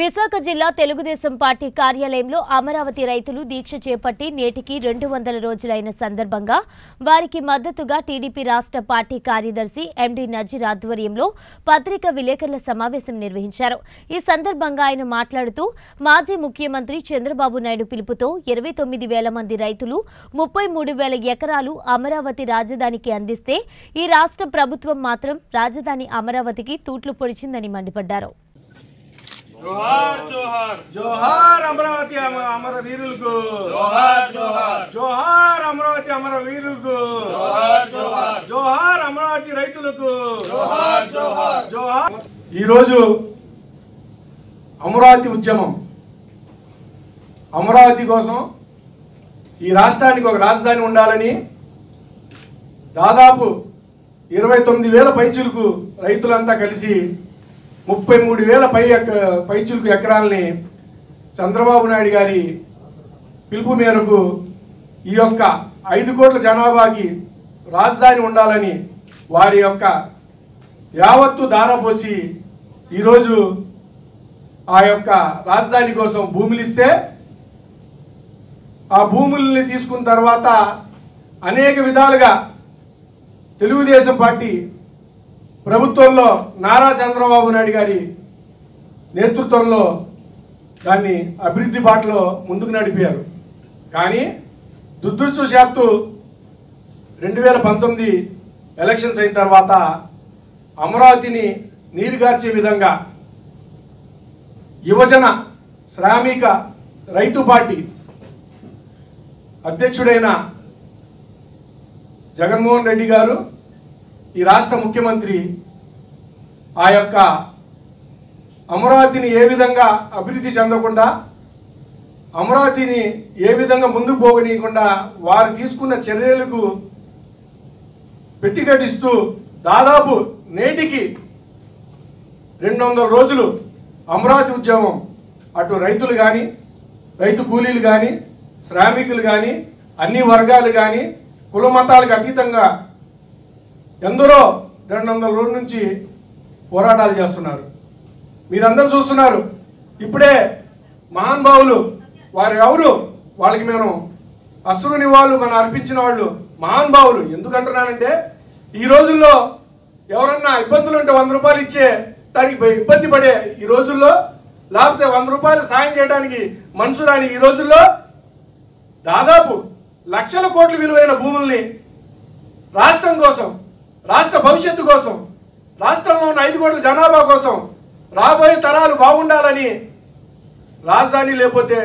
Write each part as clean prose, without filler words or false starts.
విశాఖ జిల్లా తెలుగుదేశం పార్టీ కార్యాలయంలో అమరావతి రైతులు దీక్ష చేపట్టి నేటికి 200 రోజులైన సందర్భంగా వారికి మద్దతుగా టీడీపీ రాష్ట్ర పార్టీ కార్యదర్శి ఎండి నజీర్ ఆధ్వర్యంలో పత్రికా విలేకరుల సమావేశం నిర్వహించారు। ఈ సందర్భంగా ఆయన మాట్లాడుతూ మాజీ ముఖ్యమంత్రి చంద్రబాబు నాయుడు పిలుపుతో 29000 మంది రైతులు 33000 ఎకరాలు అమరావతి రాజధానికి అందిస్తే ఈ రాష్ట్ర ప్రభుత్వం మాత్రం రాజధాని అమరావతికి తూట్లు పొడిచిందని మండిపడ్డారు। जोहार जोहार जोहार अमरावती अमर वीरुलकु जोहार जोहार जोहार अमरावती अमर वीरुलकु जोहार जोहार जोहार अमरावती रैतुलकु जोहार जोहार जोहार। ई रोजु अमरावती उद्यमं अमरावती कोसम ई राष्ट्रानिकि ओक राजधानि उंडालनि दादापु 29000 पैचुलकु रैतुलंता कलिसि 33000 పైచులకు ఎకరాల్ని చంద్రబాబు నాయుడు గారి పిలుపు మేరకు ఈ యొక్క 5 కోట్ల జనాభాకి రాజధాని ఉండాలని వారి యొక్క యావత్తు దారపోసి ఈ రోజు ఆ యొక్క రాజధాని కోసం భూములు ఇస్తే ఆ భూముల్ని తీసుకున్న తర్వాత అనేక విధాలుగా తెలుగుదేశం పార్టీ ప్రభుత్వంలో నారా చంద్రబాబు నాయుడు గారి నేతృత్వంలో దాన్ని అభివృద్ధి బాటలో ముందుకు నడిపారు। కానీ దుర్దుర్చశాత్తు 2019 ఎలక్షన్స్ అయిన తర్వాత అమరావతిని నీరుగార్చే విధంగా యువజన శ్రామిక రైతు పార్టీ అధ్యక్షుడైన జగన్మోహన్ రెడ్డి గారు ఈ రాష్ట్ర ముఖ్యమంత్రి ఆ యొక్క అమరావతిని ఏ విధంగా అభివృద్ధి చెందకుండా అమరావతిని ఏ విధంగా ముందుకు పోగనీయకుండా వారు తీసుకున్న చర్యలకు ప్రతిఘటిస్తూ దాదాపు నేటికి 200 రోజులు అమరావతి ఉద్యమం అటు రైతులు కానీ రైతు కూలీలు కానీ శ్రామికులు కానీ అన్ని వర్గాలు కానీ కుల మతాలకు అతీతంగా ఎందరో 200 రోజుల నుంచి పోరాటాలు చేస్తున్నారు। మీరందరూ చూస్తున్నారు ఇప్పుడే మహాన్ భావులు వారు ఎవరు వాళ్ళకి మనం అసురు నివాళులు మనం అర్పించిన వాళ్ళు మహాన్ భావులు ఎందుకు అంటున్నానంటే ఈ రోజుల్లో ఎవరన్నా ఇబ్బందులు ఉంటే 100 రూపాయలు ఇచ్చే దానికి ఇబ్బంది పడే ఈ రోజుల్లో లేకపోతే 100 రూపాయలు సాయం చేయడానికి మనసు రాని ఈ రోజుల్లో దాదాపు లక్షల కోట్ల విలువైన భూముల్ని రాష్ట్రం కోసం రాష్ట్ర భవిష్యత్తు కోసం రాష్ట్రంలో ఉన్న 5 కోట్ల జనాభా కోసం రాబోయే తరాలు బాగుండాలని రాజధాని లేకపోతే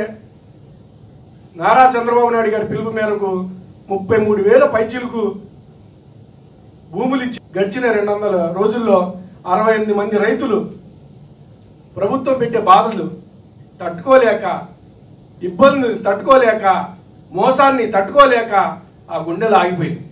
నారా చంద్రబాబు నాయుడు గారి పిలుపు మేరకు 33000 పైచీలకు భూములు ఇచ్చి గడిచిన 200 రోజుల్లో 68 మంది రైతులు ప్రభుత్వం పెట్టే బాధలు తట్టుకోలేక ఇబ్బందులు తట్టుకోలేక మోసాన్ని తట్టుకోలేక ఆ గుండెలు ఆగిపోయింది।